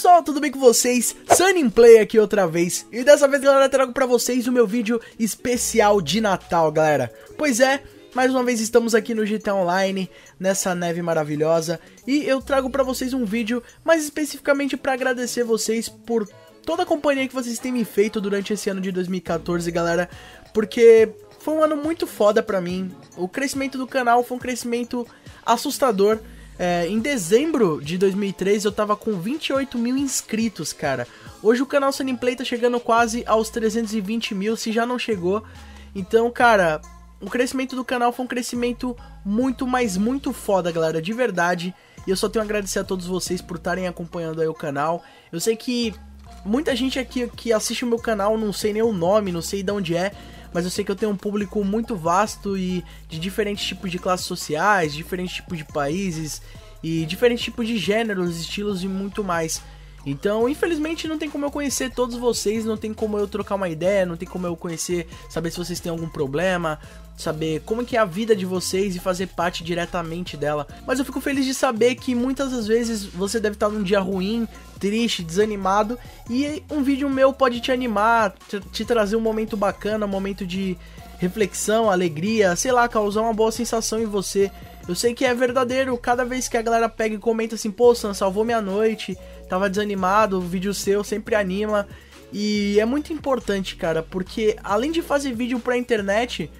pessoal, tudo bem com vocês? SanInPlay aqui outra vez. E dessa vez, galera, eu trago pra vocês o meu vídeo especial de Natal, galera. Pois é, mais uma vez estamos aqui no GTA Online, nessa neve maravilhosa. E eu trago pra vocês um vídeo, mais especificamente pra agradecer vocês por toda a companhia que vocês têm me feito durante esse ano de 2014, galera. Porque foi um ano muito foda pra mim. O crescimento do canal foi um crescimento assustador. Em dezembro de 2013 eu tava com 28 mil inscritos, cara. Hoje o canal SanInPlay tá chegando quase aos 320 mil, se já não chegou. Então, cara, o crescimento do canal foi um crescimento muito, mas muito foda, galera, de verdade. E eu só tenho a agradecer a todos vocês por estarem acompanhando aí o canal. Eu sei que muita gente aqui que assiste o meu canal não sei nem o nome, não sei de onde é. Mas eu sei que eu tenho um público muito vasto e de diferentes tipos de classes sociais, diferentes tipos de países e diferentes tipos de gêneros, estilos e muito mais. Então, infelizmente, não tem como eu conhecer todos vocês, não tem como eu trocar uma ideia, não tem como eu conhecer, saber se vocês têm algum problema, saber como é que é a vida de vocês e fazer parte diretamente dela. Mas eu fico feliz de saber que muitas das vezes você deve estar num dia ruim, triste, desanimado, e um vídeo meu pode te animar, te trazer um momento bacana, um momento de reflexão, alegria, sei lá, causar uma boa sensação em você. Eu sei que é verdadeiro, cada vez que a galera pega e comenta assim, pô, Sam, salvou minha noite, tava desanimado, o vídeo seu sempre anima. E é muito importante, cara, porque além de fazer vídeo pra internet,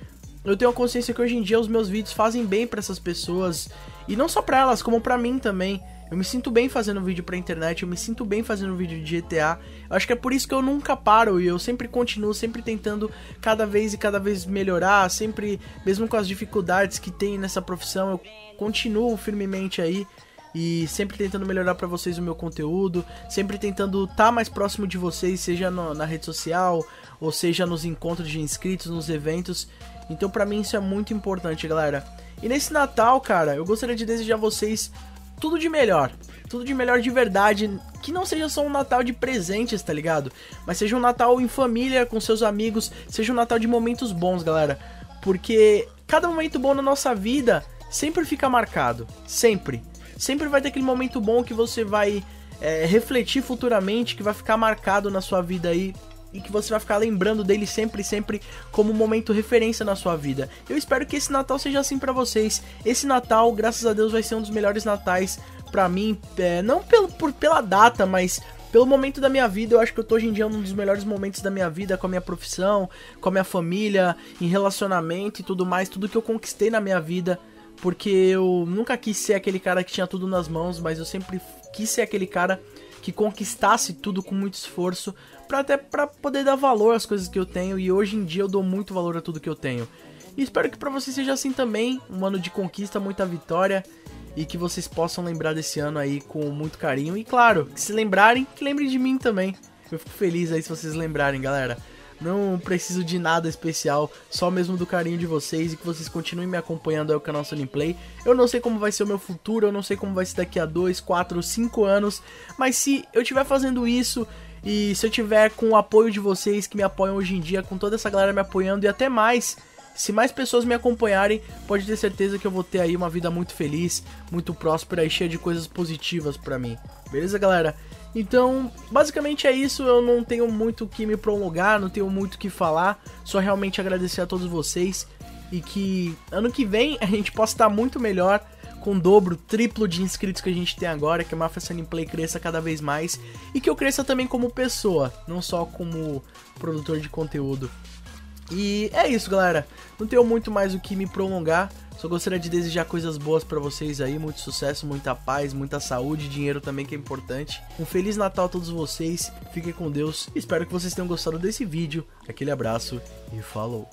eu tenho a consciência que hoje em dia os meus vídeos fazem bem pra essas pessoas. E não só pra elas, como pra mim também. Eu me sinto bem fazendo vídeo pra internet, eu me sinto bem fazendo vídeo de GTA. Eu acho que é por isso que eu nunca paro e eu sempre continuo, sempre tentando cada vez melhorar, sempre, mesmo com as dificuldades que tem nessa profissão, eu continuo firmemente aí e sempre tentando melhorar pra vocês o meu conteúdo, sempre tentando estar mais próximo de vocês, seja na rede social, ou seja nos encontros de inscritos, nos eventos. Então pra mim isso é muito importante, galera. E nesse Natal, cara, eu gostaria de desejar a vocês tudo de melhor de verdade, que não seja só um Natal de presentes, tá ligado? Mas seja um Natal em família, com seus amigos, seja um Natal de momentos bons, galera. Porque cada momento bom na nossa vida sempre fica marcado, sempre. Sempre vai ter aquele momento bom que você vai refletir futuramente, que vai ficar marcado na sua vida aí. E que você vai ficar lembrando dele sempre, sempre como um momento referência na sua vida. Eu espero que esse Natal seja assim pra vocês. Esse Natal, graças a Deus, vai ser um dos melhores Natais pra mim. Não pela data, mas pelo momento da minha vida. Eu acho que eu tô hoje em dia num dos melhores momentos da minha vida, com a minha profissão, com a minha família, em relacionamento e tudo mais. Tudo que eu conquistei na minha vida. Porque eu nunca quis ser aquele cara que tinha tudo nas mãos, mas eu sempre quis ser aquele cara que conquistasse tudo com muito esforço, até pra poder dar valor às coisas que eu tenho. E hoje em dia eu dou muito valor a tudo que eu tenho. E espero que pra vocês seja assim também. Um ano de conquista, muita vitória. E que vocês possam lembrar desse ano aí com muito carinho. E claro, que se lembrarem, que lembrem de mim também. Eu fico feliz aí se vocês lembrarem, galera. Não preciso de nada especial, só mesmo do carinho de vocês e que vocês continuem me acompanhando aí o canal SanInPlay. Eu não sei como vai ser o meu futuro, eu não sei como vai ser daqui a 2, 4, 5 anos, mas se eu estiver fazendo isso e se eu tiver com o apoio de vocês que me apoiam hoje em dia, com toda essa galera me apoiando e até mais, se mais pessoas me acompanharem, pode ter certeza que eu vou ter aí uma vida muito feliz, muito próspera e cheia de coisas positivas pra mim. Beleza, galera? Então, basicamente é isso. Eu não tenho muito o que me prolongar, não tenho muito o que falar. Só realmente agradecer a todos vocês. E que ano que vem a gente possa estar muito melhor, com o dobro, triplo de inscritos que a gente tem agora. Que a Máfia SanInPlay cresça cada vez mais. E que eu cresça também como pessoa, não só como produtor de conteúdo. E é isso, galera, não tenho muito mais o que me prolongar, só gostaria de desejar coisas boas pra vocês aí, muito sucesso, muita paz, muita saúde, dinheiro também que é importante. Um Feliz Natal a todos vocês, fiquem com Deus, espero que vocês tenham gostado desse vídeo, aquele abraço e falou!